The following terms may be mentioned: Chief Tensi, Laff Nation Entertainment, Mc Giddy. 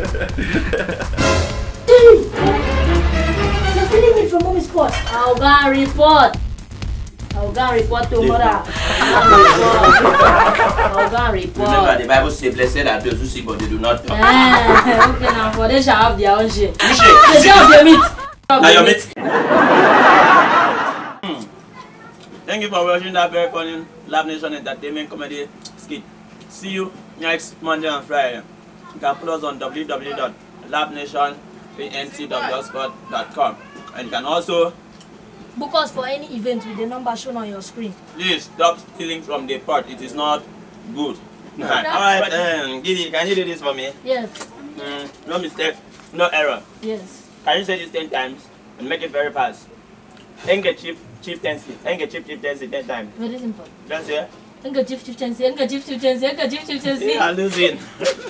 Dude! You're stealing me from mommy's pot. I'll go report. I'll go report to mother. I'll go report. Remember, the Bible says, blessed are those who see but they do not know. Yeah, okay now, for they shall have their own share. You share? They shall have their meat. Now your meat. Thank you for watching that very funny Laff Nation Entertainment comedy skit. See you next Monday and Friday. You can follow us on www.laffnationenc.blogspot.com, and you can also book us for any event with the number shown on your screen. Please stop stealing from the pot. It is not good. No. Alright, Giddy, can you do this for me? Yes. No mistake, no error. Yes. Can you say this 10 times and make it very fast? Chief Tensi 10 times. Very simple. That's it. Chief Tensi. I'm losing.